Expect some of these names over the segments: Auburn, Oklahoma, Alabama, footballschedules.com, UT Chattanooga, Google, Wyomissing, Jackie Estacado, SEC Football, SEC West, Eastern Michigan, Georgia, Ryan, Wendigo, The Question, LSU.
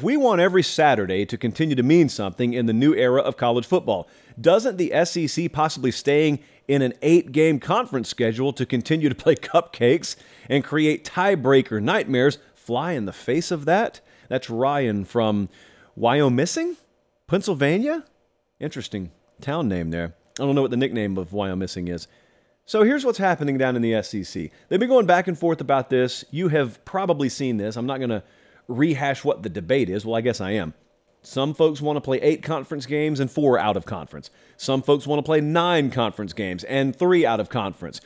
We want every Saturday to continue to mean something in the new era of college football. Doesn't the SEC possibly staying in an 8-game conference schedule to continue to play cupcakes and create tiebreaker nightmares fly in the face of that? That's Ryan from Wyomissing, Pennsylvania. Interesting town name there. I don't know what the nickname of Wyomissing is. So here's what's happening down in the SEC. They've been going back and forth about this. You have probably seen this. I'm not going to rehash what the debate is. Well, I guess I am. Some folks want to play 8 conference games and 4 out of conference. Some folks want to play 9 conference games and 3 out of conference.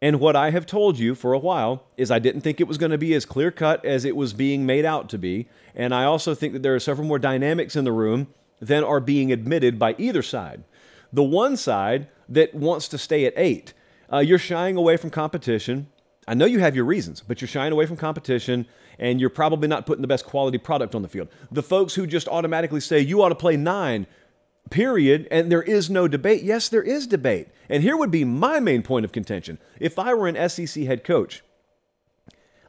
And what I have told you for a while is I didn't think it was going to be as clear-cut as it was being made out to be. And I also think that there are several more dynamics in the room than are being admitted by either side. The one side that wants to stay at 8, you're shying away from competition. I know you have your reasons, but you're shying away from competition, and you're probably not putting the best quality product on the field. The folks who just automatically say, you ought to play 9, period, and there is no debate. Yes, there is debate. And here would be my main point of contention. If I were an SEC head coach,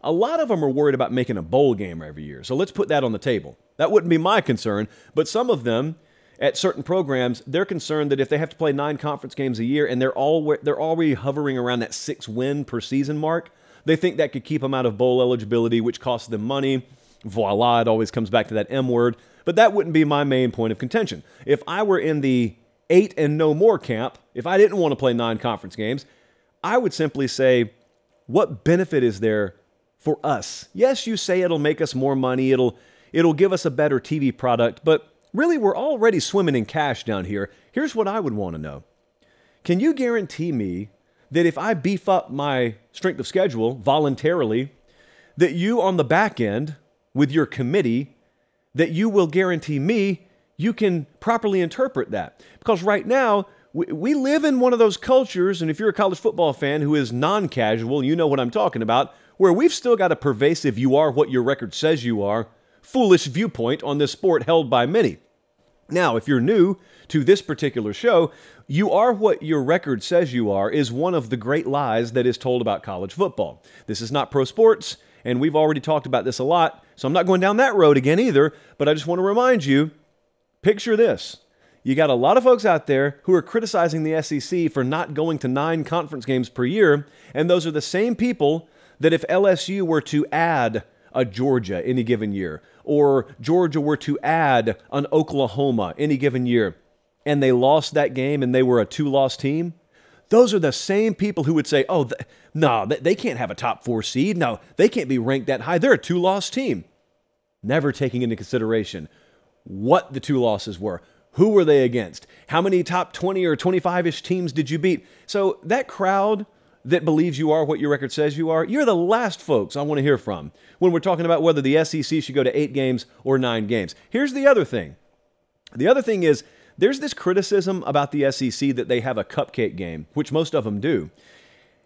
a lot of them are worried about making a bowl game every year. So let's put that on the table. That wouldn't be my concern, but some of them at certain programs, they're concerned that if they have to play 9 conference games a year and they're already hovering around that 6-win per season mark, they think that could keep them out of bowl eligibility, which costs them money. Voila, it always comes back to that M word. But that wouldn't be my main point of contention. If I were in the 8 and no more camp, if I didn't want to play 9 conference games, I would simply say, what benefit is there for us? Yes, you say it'll make us more money, it'll give us a better TV product, but really, we're already swimming in cash down here. Here's what I would want to know. Can you guarantee me that if I beef up my strength of schedule voluntarily, that you on the back end with your committee, that you will guarantee me you can properly interpret that? Because right now, we live in one of those cultures, and if you're a college football fan who is non-casual, you know what I'm talking about, where we've still got a pervasive you are what your record says you are foolish viewpoint on this sport held by many. Now, if you're new to this particular show, you are what your record says you are is one of the great lies that is told about college football. This is not pro sports, and we've already talked about this a lot, so I'm not going down that road again either, but I just want to remind you, picture this. You got a lot of folks out there who are criticizing the SEC for not going to 9 conference games per year, and those are the same people that if LSU were to add a Georgia any given year, or Georgia were to add an Oklahoma any given year, and they lost that game and they were a 2-loss team, those are the same people who would say, oh, no, they can't have a top 4 seed. No, they can't be ranked that high. They're a 2-loss team. Never taking into consideration what the 2 losses were. Who were they against? How many top 20 or 25-ish teams did you beat? So that crowd that believes you are what your record says you are, you're the last folks I want to hear from when we're talking about whether the SEC should go to 8 games or 9 games. Here's the other thing. The other thing is there's this criticism about the SEC that they have a cupcake game, which most of them do.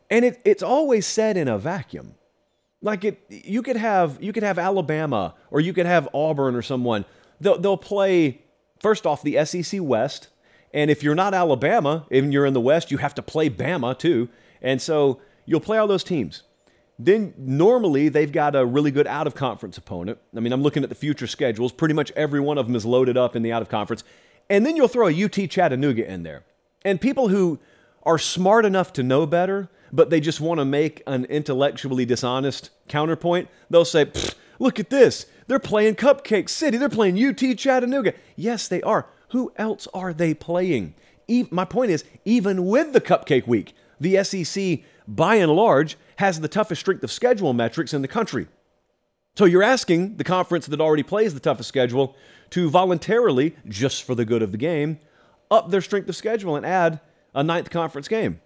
And it's always said in a vacuum. Like you could have Alabama or you could have Auburn or someone. They'll play, first off, the SEC West. And if you're not Alabama, and you're in the West, you have to play Bama too. And so you'll play all those teams. Then normally they've got a really good out-of-conference opponent. I mean, I'm looking at the future schedules. Pretty much every one of them is loaded up in the out-of-conference. And then you'll throw a UT Chattanooga in there. And people who are smart enough to know better, but they just want to make an intellectually dishonest counterpoint, they'll say, look at this. They're playing Cupcake City. They're playing UT Chattanooga. Yes, they are. Who else are they playing? My point is, even with the Cupcake Week, the SEC, by and large, has the toughest strength of schedule metrics in the country. So you're asking the conference that already plays the toughest schedule to voluntarily, just for the good of the game, up their strength of schedule and add a 9th conference game.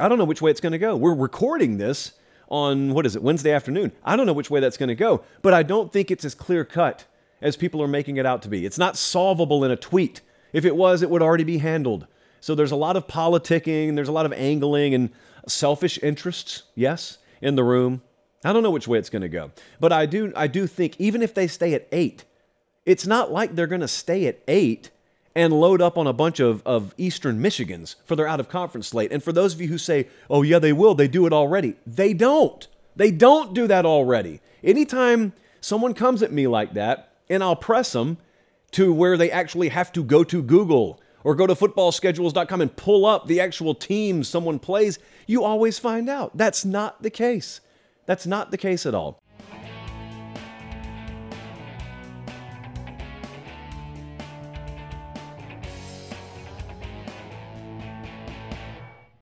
I don't know which way it's going to go. We're recording this on, Wednesday afternoon. I don't know which way that's going to go, but I don't think it's as clear-cut as people are making it out to be. It's not solvable in a tweet. If it was, it would already be handled. So there's a lot of politicking, there's a lot of angling and selfish interests, yes, in the room. I don't know which way it's going to go. But I do think even if they stay at 8, it's not like they're going to stay at 8 and load up on a bunch of Eastern Michigans for their out-of-conference slate. And for those of you who say, oh, yeah, they will, they do it already. They don't. They don't do that already. Anytime someone comes at me like that, and I'll press them to where they actually have to go to Google or go to footballschedules.com and pull up the actual team someone plays, you always find out. That's not the case. That's not the case at all.